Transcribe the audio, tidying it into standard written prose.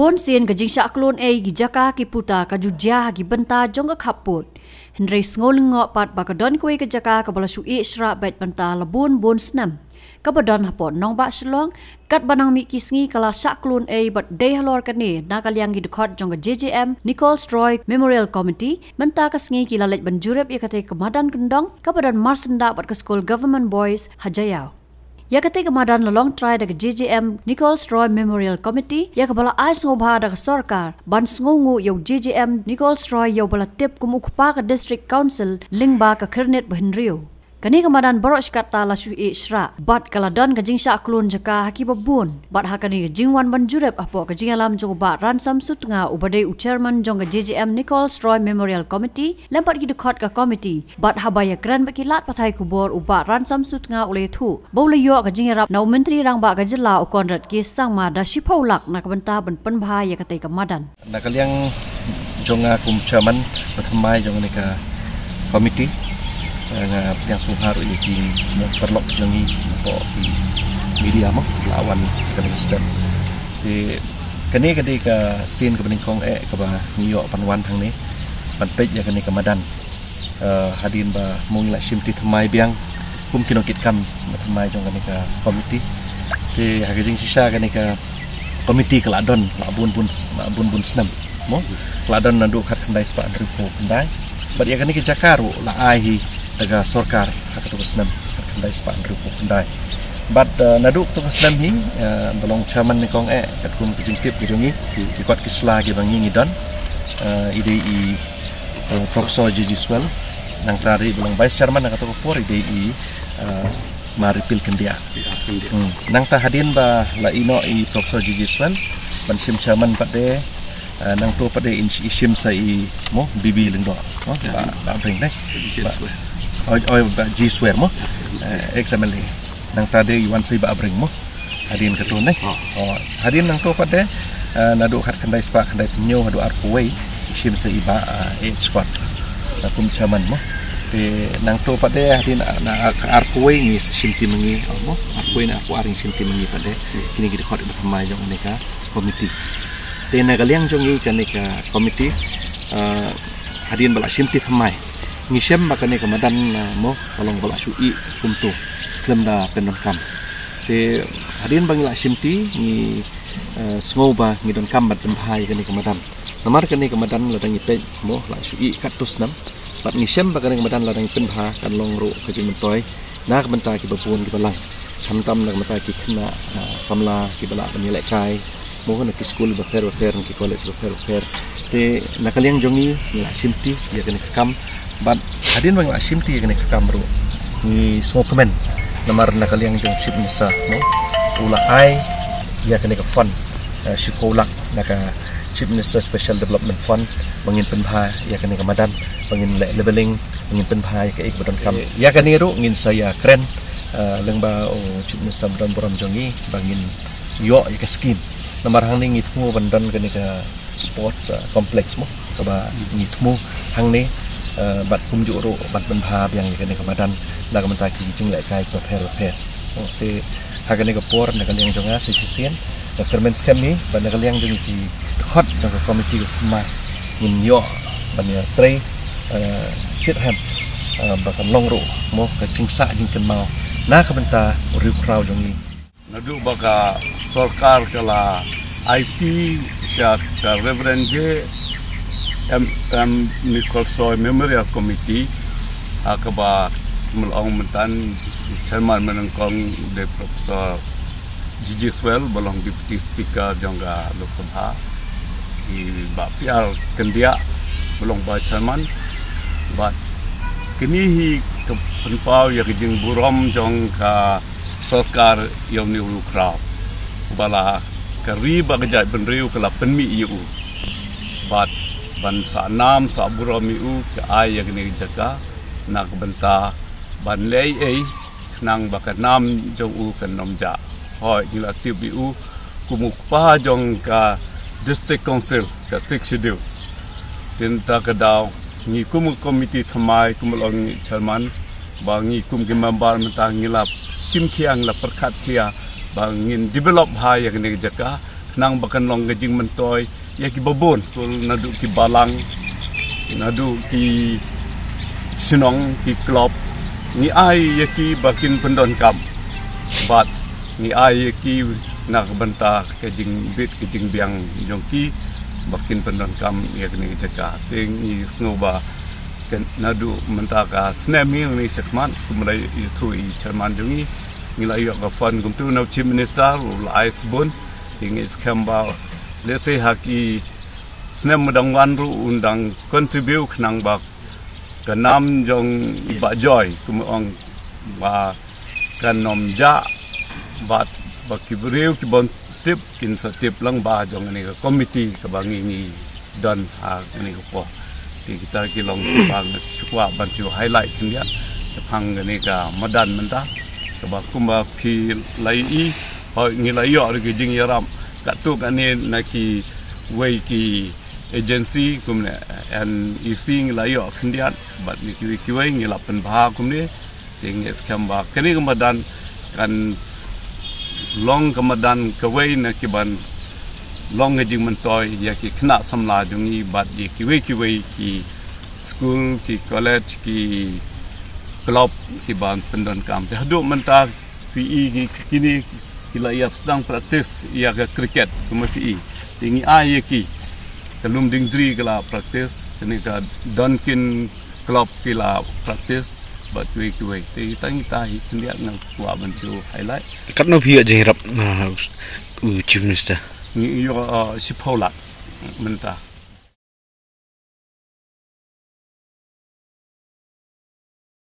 Bonsin ke jingsak klon ai gijaka kiputa kajujia gibenta jongga kaput. Henry sngol ngok pat bakadon kue kejaka kepala sui srap bait benta lebon bon senam. Kabadon hapot nong bak Shillong kat banang mi kisngi kala sak klon ai bat dei halor kane nakaliang gidekot jongga JJM Nicole Stroy Memorial Committee menta kasngi kila let banjurep ia kate kemadan kendong kabadon marsenda bat ke school government boys hajayau. Ya ketika kemadan lolong try dari JJM Nicole Stroy Memorial Committee, ya kepala ais ngobah dari sorkar, ban sengungu yang JJM Nicole Stroy yang bala tip kumukpa ke District Council lingba ke kernet bahenriu. Kini kemadan barok kata la sui syra, bat kaladon ke jing syaklun jaka haki babun, bat hakani ke jingwan banjurep apok ke jing alam jongba ransam sutnga ubadai u chairman jong ke JJM Nicole Stroy Memorial Committee, lempat ki dekot ke committee, bat habaya keren bakilat patai kubor ubat ransam sutnga ulai tu, bau leyo ke jing harap nau menteri rang bak ke jela u konrad ki sangma da sipaulak na kebenta benpen bahaya katai kemadan. Na kaliang jong kum chairman bathamai jong ne ka committee yang sungharu ini perlu jangi untuk di media mah lawan kami step di kini ketika scene kebeningkong keba nyok panwan tang ni panpej ya kini kemadan hadin ba mung la simti thamai biang kum kinok kitkam thamai jong kami ka committee di hagajing sisa kini ka committee keladon labun bun senam mo keladon nandu khat kandai spa ripo kandai bad ya kini ke jakaru la ahi daga sorkar hak tu senam kendai span rupu kendai bat naduk tu senam hi belong chaman ni kong kat kum kejintip kejungi ki kuat kisla ki bangi ngidon ide i prokso jijiswel nang tari belong vice chairman nak tu por ide i maripil kendia nang tahadin ba la ino i prokso jijiswel ban sim chaman pade nang tu pade isim sai mo bibi lengdo ba bring deh oi ji swear mo example nang tadi iwan sei ba bring mo hadin ketu ne hadin nang to pade nadu khat kandai spa kandai nyo hadu arpuai isim sei ba age squad takum chaman mo te nang to pade hadin na arpuai ni isim ti mengi mo arpuai na aku aring isim ti mengi pade kini gidi khot bermai jong neka committee te na galiang jong ni neka committee hadin bala isim ti pemai ngisem makane kemadan mo kalong bala sui kumtu klemda penon kam te hadin bangla simti ni smoba ngidon kam bat tempai kane kemadan namar kane kemadan ladangi pej mo la sui katus nam pat ngisem bakane kemadan ladangi penha kan longro kejim toy nak bentar ki bapun ki balang tamtam nak mata ki khna samla ki bala penilai kai mo kone ki school bafer ki college bafer te nakaliang jongi la simti ya kane kam bat hadin bang asim ti kene kamru ni so comment namar nakaliang jong ship nisa no ula ai ya kene ka fund shikolak naka chief minister special development fund bangin penbha ya kene kamadan bangin leveling bangin penbha ka ik badan kam ya kene ru ngin saya keren lengba chief minister badan boram jongi bangin yo ya skin namar hang ni ngitmu bandan kene ka sports complex mo kaba ngitmu hang ni bat kumjuru bat benha yang kene kemadan la kementai kijing lai kai per te hakane ke por na kaliang jonga sisien da permen scam ni ban kaliang jong ti khot jong committee ma min yo ban ya tray shit ham ba kan long ro mo ka jingsa jing kan mau na kementa riu crowd jong ni nadu baka sarkar kala IT sya da reverend je Nicole Stroy Memorial Committee akaba melong mentan chairman menengkong de Professor Gigi Swell belong Deputy Speaker jangga Lok Sabha di ba PR kendia belong ba chairman bat kini hi penpau ya kijing buram jangka sarkar yang ni ukra bala kari ba gejai benriu kala penmi iu bat ban sanam saburami u ke ai yakni jaka nak benta ban lei ei nang bakanam jong u kan nomja hoi gila tibi u kumuk pa jong ka district council ka six schedule tin ta ka daw ni kum committee thamai kumlong chairman bangi kum ke member mentang ngilap simkhiang la perkhat kia bangin develop ha yakni jaka nang bakan long gajing mentoi ya ki babon tul nadu ki balang nadu ki sinong ki klop ni ai ya ki bakin pendon kam bat ni ai ya ki nak bentar gajing bit gajing biang jongki bakin pendon kam ya kini jaga ting ni snoba ken nadu mentaka snemi ni sekman kumrai itu i cerman jongi ngilayo ka fon kumtu na chief minister ulai sbon tingis kamba lese haki snem dang wanru undang contribute nang bak kanam jong ba joy kumong ba kanom ja bat bakibrew ki bon tip kin satip lang ba jong ni committee ka bangi ni don ha ni ko kita kilong bang suka bantu highlight kan dia sepang ni ka madan mentah sebab kumba pi lai i ngilai yo ke jing yaram kat tu kan ni naki wei ki agency kumne and you seeing lai yo kan dia bat ni ki wei ngilapan bah kumne ting skam ba kan ni madan kan long kemadan ke wei naki ban long ngejing mentoi ya ki kena samla jungi bat ye ki wei ki school ki college ki club ki ban pendon kam te hadu mentar PE ki kini kilayap sedang praktis ya ke cricket kuma PE tingi ai ki kelum ding dri kala praktis kini ka Dunkin club kila praktis bat ki wei te tangi tai kini nang kuwa bantu highlight kat no phi je hirap chief minister ni yo si Paula mentah